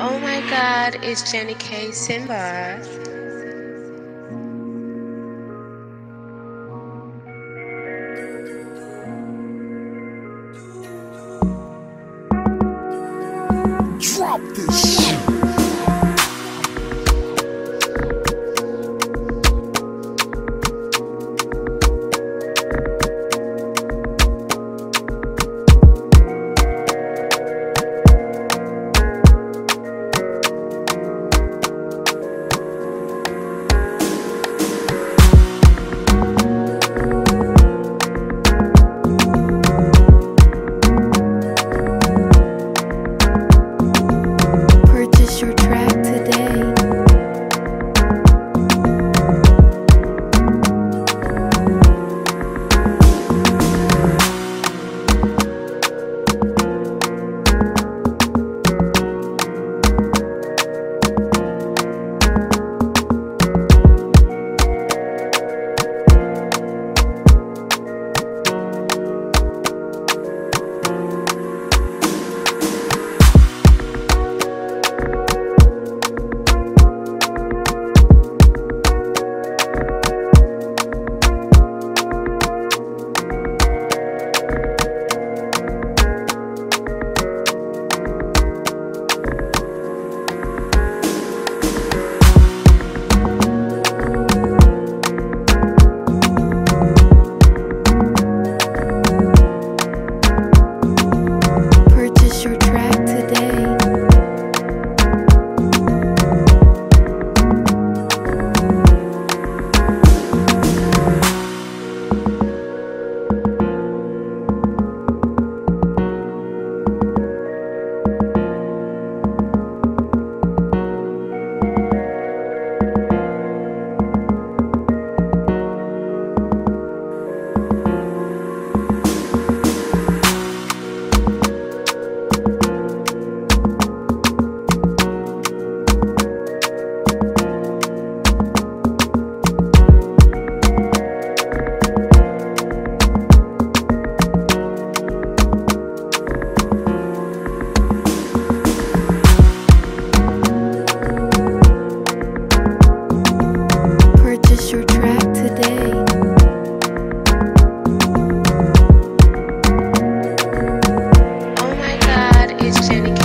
Oh my God, it's Genekay Simba. Drop this shit. It's Genekay.